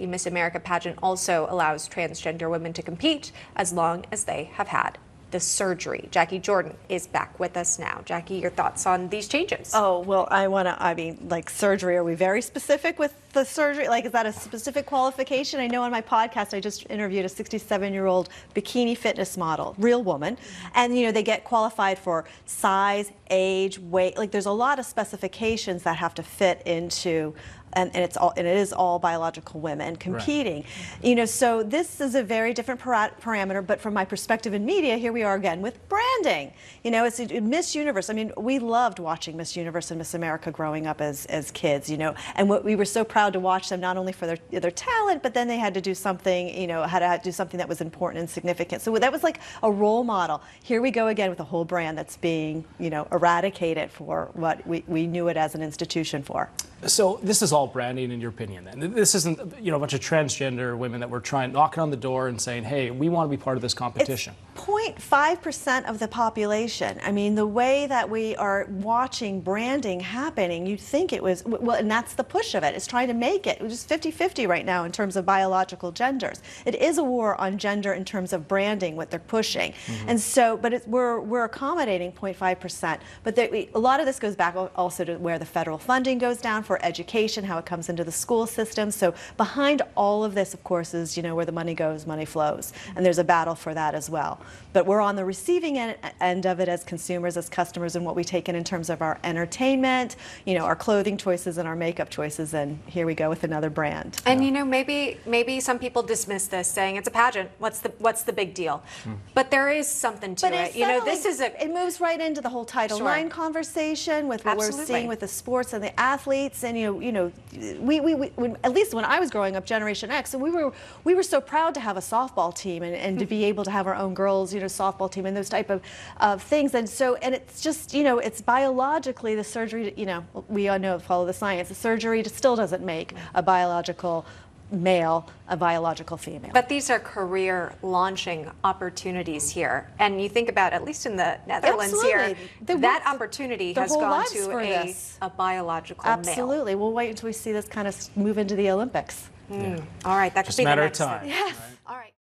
The Miss America pageant also allows transgender women to compete as long as they have had the surgery. Jackie Jordan is back with us now. Jackie, your thoughts on these changes? Oh, well, I mean, like surgery, are we very specific with the surgery? Like, is that a specific qualification? I know on my podcast, I just interviewed a 67-year-old bikini fitness model, real woman. And, you know, they get qualified for size, age, weight. Like, there's a lot of specifications that have to fit into, and it is all biological women competing. Right. You know, so this is a very different parameter, but from my perspective in media, here we are again with branding. You know, it's Miss Universe. I mean, we loved watching Miss Universe and Miss America growing up as kids, you know, and what we were so proud to watch them, not only for their talent, but then they had to do something, you know, had to do something that was important and significant. So that was like a role model. Here we go again with a whole brand that's being, you know, eradicated for what we knew it as an institution for. So this is all branding, in your opinion, then? This isn't, you know, a bunch of transgender women that we're knocking on the door and saying, hey, we want to be part of this competition. It's 0.5% of the population. I mean, the way that we are watching branding happening, you'd think it was, well, and that's the push of it. It's trying to make it. It's just 50-50 right now in terms of biological genders. It is a war on gender in terms of branding, what they're pushing. Mm-hmm. And so, but we're accommodating 0.5%. But a lot of this goes back also to where the federal funding goes down for education, how it comes into the school system. So behind all of this, of course, is, you know, where the money goes, money flows, and there's a battle for that as well. But we're on the receiving end of it as consumers, as customers, and what we take in terms of our entertainment, you know, our clothing choices and our makeup choices, and here we go with another brand. And, you know, maybe some people dismiss this, saying it's a pageant. What's the big deal? Mm. But there is something to it. You know, this is it moves right into the whole Title IX conversation with what we're seeing with the sports and the athletes. And you know, at least when I was growing up, Generation X, and we were so proud to have a softball team and to be able to have our own girls, you know, softball team and those type of things. And so, and it's just, you know, it's biologically the surgery. You know, we all know, follow the science. The surgery still doesn't make a biological male a biological female. But these are career launching opportunities here, and you think about, at least in the Netherlands, absolutely, here that opportunity has gone to a biological male. Absolutely. We'll wait until we see this kind of move into the Olympics. Mm. Yeah. All right, that could be the next thing. Yes. All right.